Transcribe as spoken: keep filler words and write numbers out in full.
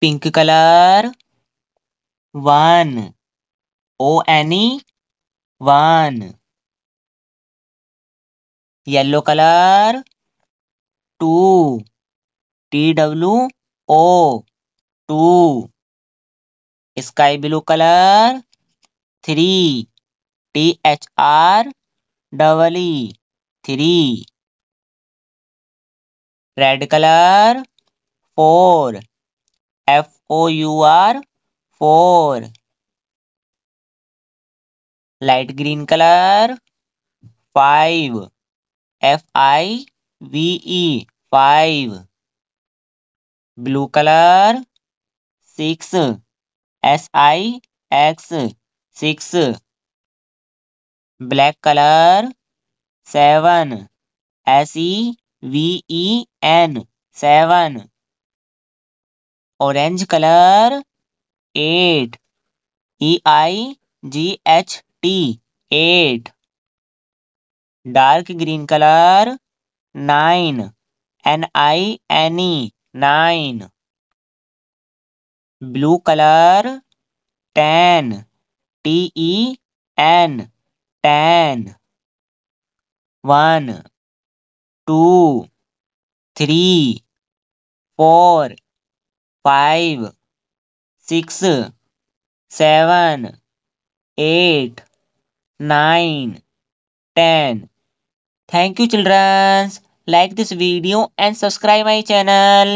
pink color, one, O-N-E, one. Yellow color, two, T-W-O, two. Sky blue color, three, T-H-R-E-E, three. Red color, four, F-O-U-R, four. Light green color, five. F-I-V-E, five. Blue color, six. S-I-X, six. Black color, seven. S-E-V-E-N, seven. Orange colour eight, E I G H T eight. Dark green colour nine, N I N E nine. Blue colour ten, T E N ten. One, two, three, four, five, six, seven, eight, nine, ten. Thank you, children. Like this video and subscribe my channel.